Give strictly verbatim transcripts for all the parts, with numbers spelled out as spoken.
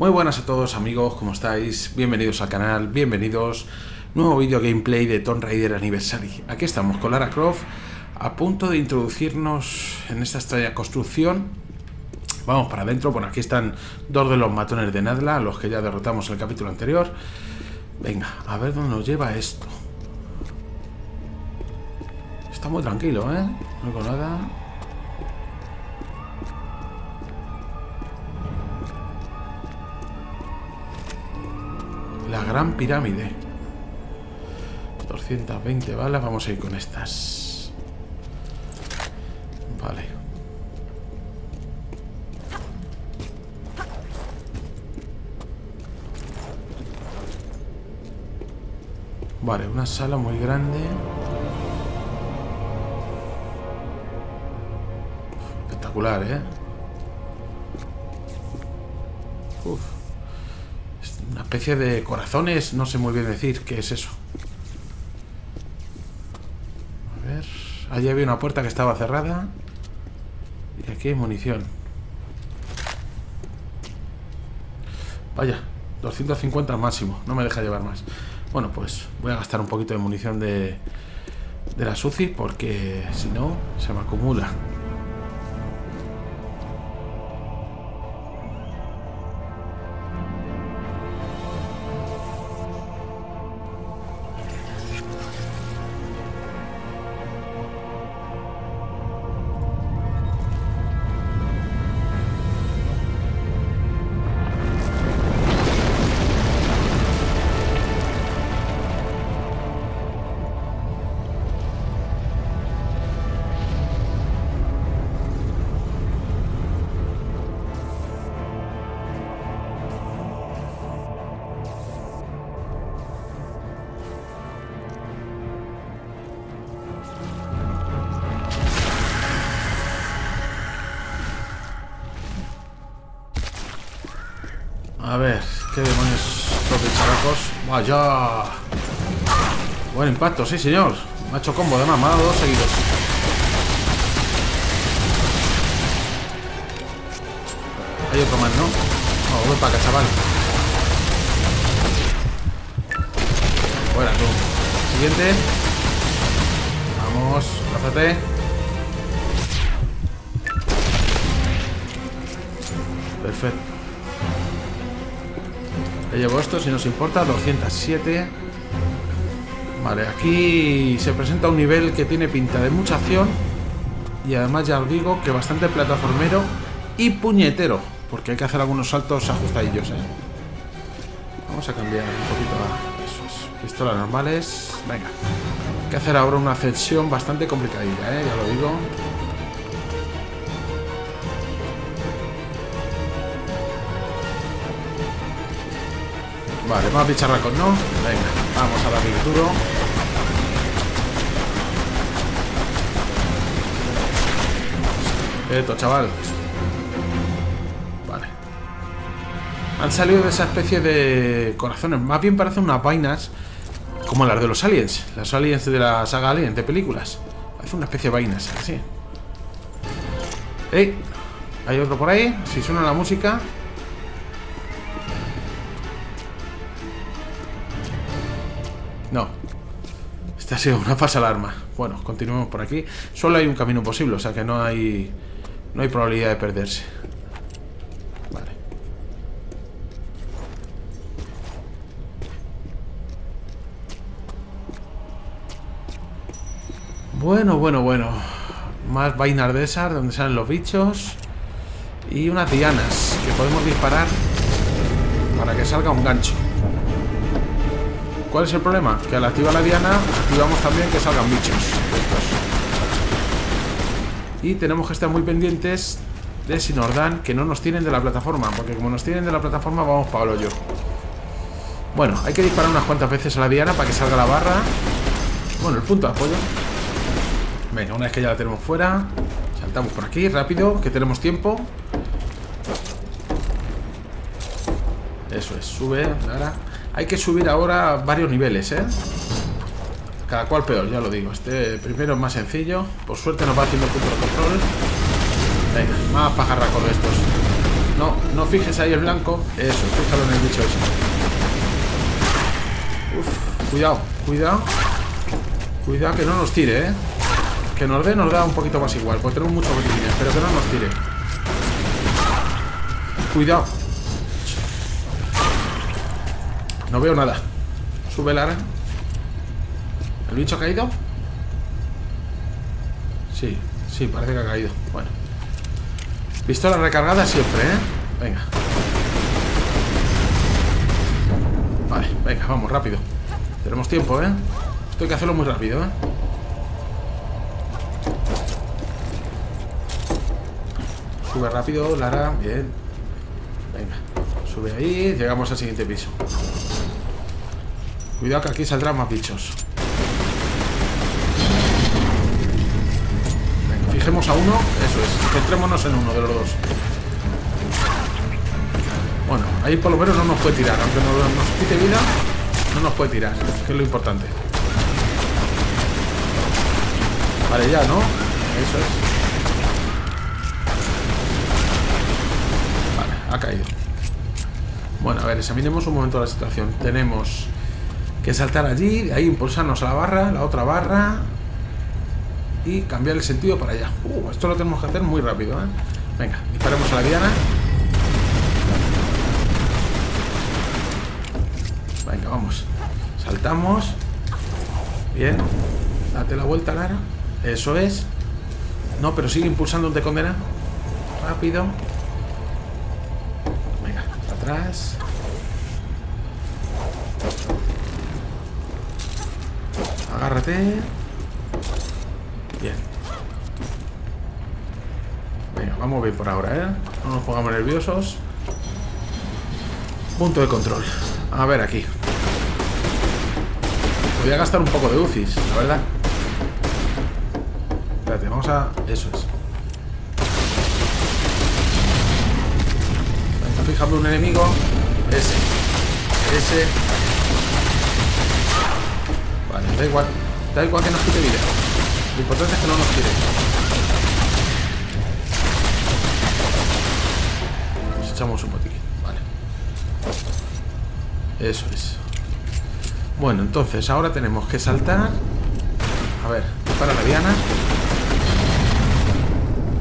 Muy buenas a todos amigos, ¿cómo estáis? Bienvenidos al canal, bienvenidos. Nuevo vídeo gameplay de Tomb Raider Anniversary. Aquí estamos con Lara Croft, a punto de introducirnos en esta extraña construcción. Vamos para adentro. Bueno, aquí están dos de los matones de Natla, los que ya derrotamos en el capítulo anterior. Venga, a ver dónde nos lleva esto. Está muy tranquilo, ¿eh? No con nada. La gran pirámide. doscientas veinte balas. Vamos a ir con estas. Vale. Vale, una sala muy grande. Espectacular, ¿eh? Uf. Es una especie de corazones. No sé muy bien decir qué es eso. Allí había una puerta que estaba cerrada. Y aquí hay munición. Vaya, doscientas cincuenta al máximo. No me deja llevar más. Bueno, pues voy a gastar un poquito de munición de, de la Suzi, porque si no, se me acumula. A ver, qué demonios, estos bicharacos. Vaya. Buen impacto, sí señor. Me ha hecho combo de más, me ha dado dos seguidos. Hay otro más, ¿no? No, voy para acá, chaval. Fuera tú. Siguiente. Vamos, lázate. Perfecto. Le llevo esto, si nos importa, doscientas siete. Vale, aquí se presenta un nivel que tiene pinta de mucha acción. Y además ya os digo que bastante plataformero y puñetero. Porque hay que hacer algunos saltos ajustadillos, ¿eh? Vamos a cambiar un poquito a esos pistolas normales. Venga. Hay que hacer ahora una ascensión bastante complicadilla, ¿eh? Ya lo digo. Vale, más bicharracos, ¿no? Venga, vamos a darle duro. Esto, chaval. Vale. Han salido de esa especie de corazones. Más bien parecen unas vainas como las de los aliens. Las aliens de la saga Alien, de películas. Parece una especie de vainas, así. ¡Ey! Hay otro por ahí. Si suena la música... No, esta ha sido una falsa alarma. Bueno, continuemos por aquí. Solo hay un camino posible, o sea que no hay no hay probabilidad de perderse. Vale. Bueno, bueno, bueno. Más vainas de esas, donde salen los bichos. Y unas dianas que podemos disparar para que salga un gancho. ¿Cuál es el problema? Que al activar la diana, activamos también que salgan bichos estos. Y tenemos que estar muy pendientes de si nos dan, que no nos tiren de la plataforma, porque como nos tiren de la plataforma vamos para el hoyo. Bueno, hay que disparar unas cuantas veces a la diana para que salga la barra. Bueno, el punto de apoyo. Venga, una vez que ya la tenemos fuera, saltamos por aquí, rápido, que tenemos tiempo. Eso es, sube, Lara. Hay que subir ahora varios niveles, ¿eh? Cada cual peor, ya lo digo. Este primero es más sencillo. Por suerte nos va haciendo punto de control. Venga, más pajarracos de estos. No, no fijes ahí el blanco. Eso, fíjalo en el bicho ese. Uf, cuidado, cuidado. Cuidado que no nos tire, ¿eh? Que nos dé, nos da un poquito más igual. Pues tenemos muchos botiquines, pero que no nos tire. Cuidado. No veo nada. Sube, Lara. ¿El bicho ha caído? Sí, sí, parece que ha caído. Bueno. Pistola recargada siempre, ¿eh? Venga. Vale, venga, vamos, rápido. Tenemos tiempo, ¿eh? Esto hay que hacerlo muy rápido, ¿eh? Sube rápido, Lara, bien. Venga, sube ahí, llegamos al siguiente piso. Cuidado que aquí saldrán más bichos. Venga, fijemos a uno, eso es, centrémonos en uno de los dos. Bueno, ahí por lo menos no nos puede tirar, aunque no nos quite vida, no nos puede tirar, que es lo importante. Vale, ya, ¿no? Eso es. Vale, ha caído. Bueno, a ver, examinemos un momento la situación. Tenemos que saltar allí, ahí impulsarnos a la barra, la otra barra y cambiar el sentido para allá. Uh, esto lo tenemos que hacer muy rápido, ¿eh? Venga, disparemos a la diana. Venga, vamos. Saltamos. Bien. Date la vuelta, Lara. Eso es. No, pero sigue impulsando un te condena. Rápido. Venga, atrás. Agárrate. Bien. Venga, vamos bien por ahora, ¿eh? No nos pongamos nerviosos. Punto de control. A ver aquí. Voy a gastar un poco de U Z Is, la verdad. Espérate, vamos a... Eso es. Venga, fíjate un enemigo. Ese. Ese. Da igual, da igual que nos quite vida. Lo importante es que no nos quite. Nos echamos un botiquín, vale. Eso es. Bueno, entonces ahora tenemos que saltar. A ver, dispara la diana.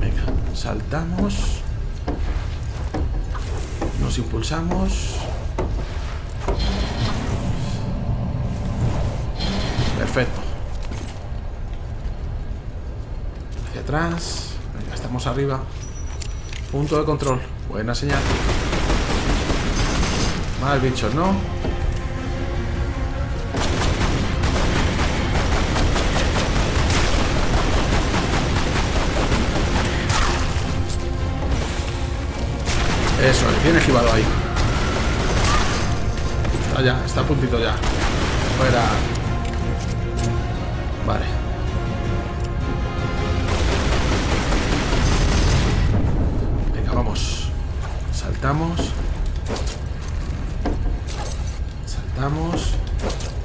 Venga, saltamos. Nos impulsamos. Perfecto. Hacia atrás. Venga, estamos arriba. Punto de control. Buena señal. Más bichos, ¿no? Eso, bien esquivado ahí. Está ya, está a puntito ya. Fuera. Vale. Venga, vamos. Saltamos. Saltamos.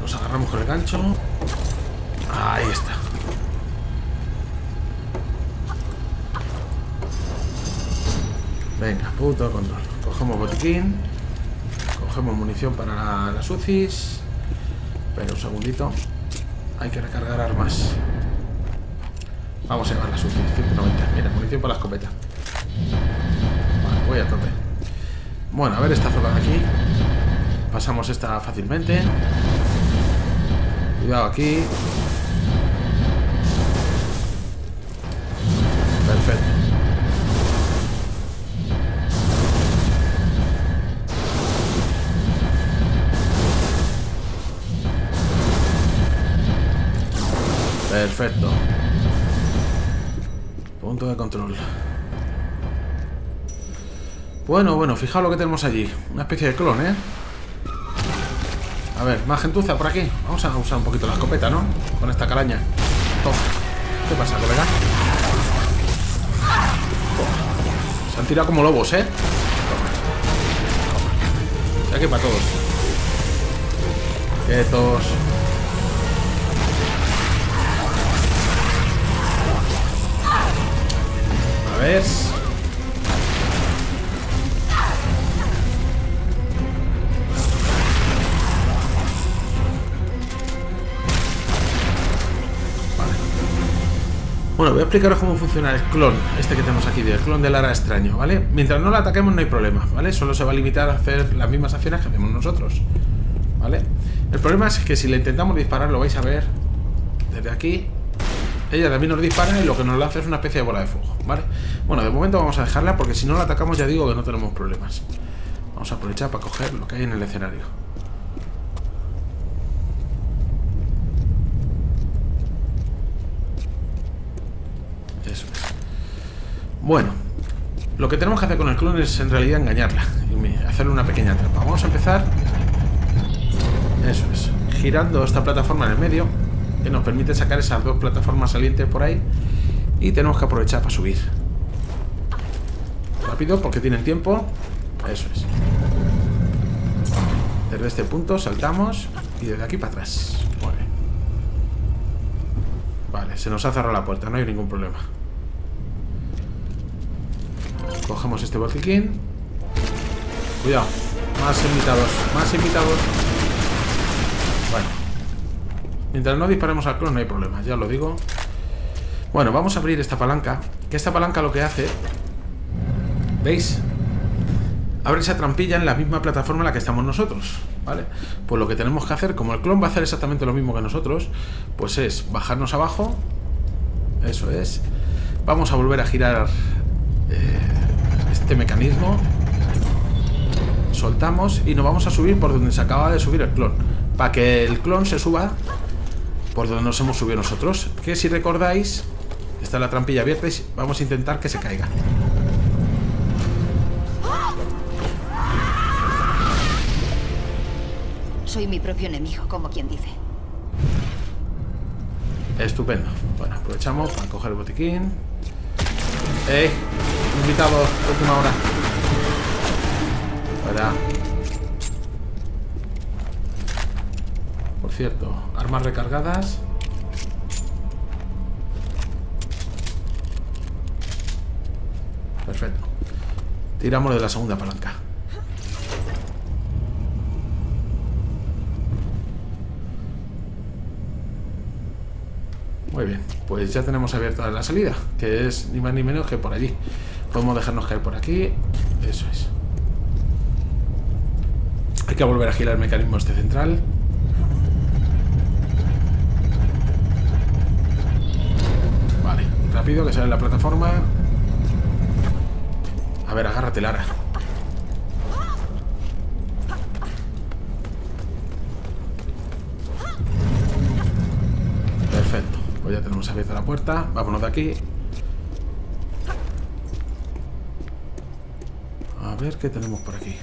Nos agarramos con el gancho. Ahí está. Venga, punto de control. Cogemos botiquín. Cogemos munición para las U Z Is. Espera un segundito. Hay que recargar armas. Vamos a llevar las U Z Is, ciento noventa. Mira, munición para la escopeta. Vale, voy a tope. Bueno, a ver esta zona de aquí. Pasamos esta fácilmente. Cuidado aquí. Perfecto. Perfecto. Punto de control. Bueno, bueno, fijaos lo que tenemos allí. Una especie de clon, ¿eh? A ver, más gentuza por aquí. Vamos a usar un poquito la escopeta, ¿no? Con esta calaña. Toma. ¿Qué pasa, colega? Toma. Se han tirado como lobos, ¿eh? Toma. Toma. Ya que para todos. Quietos. ¿Ves? Bueno, voy a explicaros cómo funciona el clon, este que tenemos aquí, el clon de Lara extraño, ¿vale? Mientras no lo ataquemos no hay problema, ¿vale? Solo se va a limitar a hacer las mismas acciones que hacemos nosotros, ¿vale? El problema es que si le intentamos disparar, lo vais a ver desde aquí. Ella también nos dispara y lo que nos lanza es una especie de bola de fuego, ¿vale? Bueno, de momento vamos a dejarla porque si no la atacamos ya digo que no tenemos problemas. Vamos a aprovechar para coger lo que hay en el escenario. Eso es. Bueno, lo que tenemos que hacer con el clon es en realidad engañarla y hacerle una pequeña trampa. Vamos a empezar, eso es, girando esta plataforma en el medio, que nos permite sacar esas dos plataformas salientes por ahí, y tenemos que aprovechar para subir rápido porque tienen tiempo. Eso es. Desde este punto saltamos y desde aquí para atrás. Muy bien. Vale, se nos ha cerrado la puerta, no hay ningún problema. Cogemos este botiquín. Cuidado, más invitados, más invitados. Bueno, mientras no disparemos al clon no hay problema, ya lo digo. Bueno, vamos a abrir esta palanca, que esta palanca lo que hace, ¿veis? Abre esa trampilla en la misma plataforma en la que estamos nosotros, ¿vale? Pues lo que tenemos que hacer, como el clon va a hacer exactamente lo mismo que nosotros, pues es bajarnos abajo. Eso es. Vamos a volver a girar eh, este mecanismo. Soltamos y nos vamos a subir por donde se acaba de subir el clon, para que el clon se suba por donde nos hemos subido nosotros, que si recordáis, está la trampilla abierta y vamos a intentar que se caiga. Soy mi propio enemigo, como quien dice. Estupendo. Bueno, aprovechamos para coger el botiquín. ¡Eh! Invitados, última hora. Para. Por cierto, armas recargadas. Perfecto. Tiramos de la segunda palanca. Muy bien, pues ya tenemos abierta la salida, que es ni más ni menos que por allí. Podemos dejarnos caer por aquí. Eso es. Hay que volver a girar el mecanismo este central. Vale, rápido que sale la plataforma. A ver, agárrate, Lara. Perfecto. Pues ya tenemos abierta la puerta. Vámonos de aquí. A ver qué tenemos por aquí.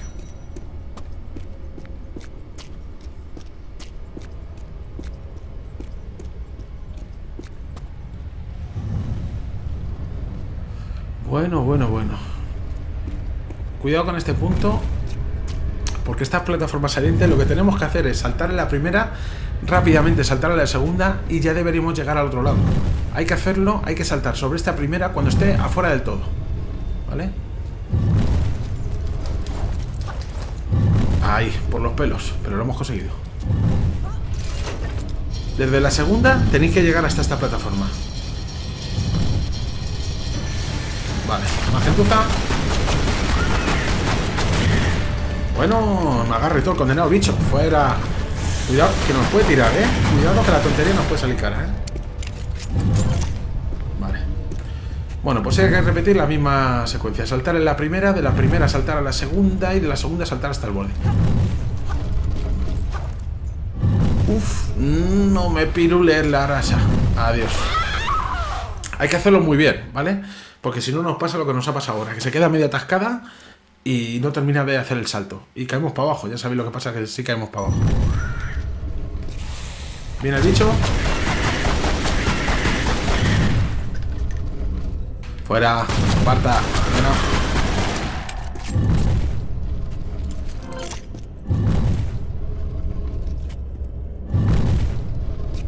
Bueno, bueno, bueno. Cuidado con este punto, porque estas plataformas salientes lo que tenemos que hacer es saltar en la primera, rápidamente saltar a la segunda y ya deberíamos llegar al otro lado. Hay que hacerlo, hay que saltar sobre esta primera cuando esté afuera del todo, ¿vale? Ahí, por los pelos, pero lo hemos conseguido. Desde la segunda tenéis que llegar hasta esta plataforma. Vale, más gentuza. Bueno, me agarro y todo el condenado bicho. Fuera. Cuidado, que nos puede tirar, ¿eh? Cuidado, que la tontería nos puede salir cara, ¿eh? Vale. Bueno, pues hay que repetir la misma secuencia. Saltar en la primera, de la primera saltar a la segunda y de la segunda saltar hasta el borde. Uf, no me pirules la rasa. Adiós. Hay que hacerlo muy bien, ¿vale? Porque si no nos pasa lo que nos ha pasado ahora, que se queda medio atascada y no termina de hacer el salto. Y caemos para abajo, ya sabéis lo que pasa, que sí caemos para abajo. Viene el bicho. Fuera, aparta.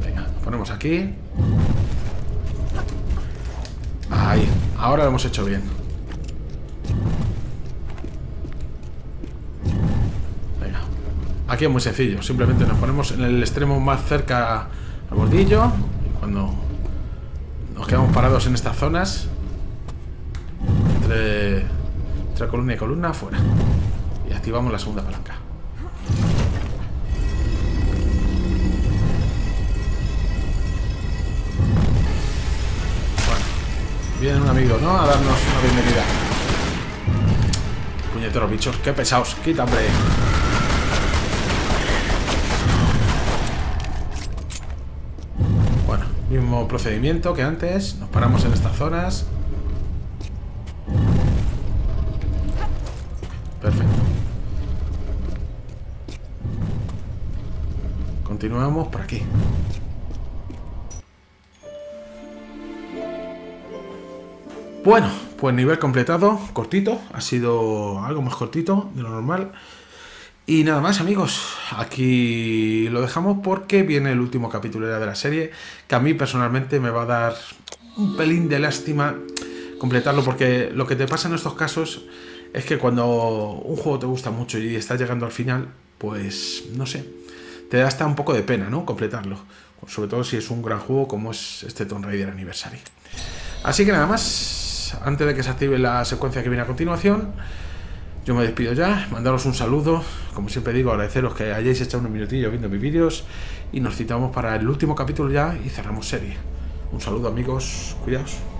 Venga, nos ponemos aquí. Ahí, ahora lo hemos hecho bien. Aquí es muy sencillo, simplemente nos ponemos en el extremo más cerca al bordillo y cuando Nos quedamos parados en estas zonas. Entre, entre columna y columna, fuera. Y activamos la segunda palanca. Bueno, viene un amigo, ¿no? A darnos una bienvenida. Puñeteros bichos, qué pesados. Quita, hombre. Mismo procedimiento que antes, nos paramos en estas zonas. Perfecto. Continuamos por aquí. Bueno, pues nivel completado, cortito, ha sido algo más cortito de lo normal. Y nada más, amigos, aquí lo dejamos porque viene el último capítulo de la serie, que a mí personalmente me va a dar un pelín de lástima completarlo, porque lo que te pasa en estos casos es que cuando un juego te gusta mucho y estás llegando al final, pues no sé, te da hasta un poco de pena, ¿no?, completarlo, sobre todo si es un gran juego como es este Tomb Raider Anniversary. Así que nada más, antes de que se active la secuencia que viene a continuación, yo me despido ya, mandaros un saludo, como siempre digo, agradeceros que hayáis echado unos minutillos viendo mis vídeos y nos citamos para el último capítulo ya y cerramos serie. Un saludo, amigos, cuidaos.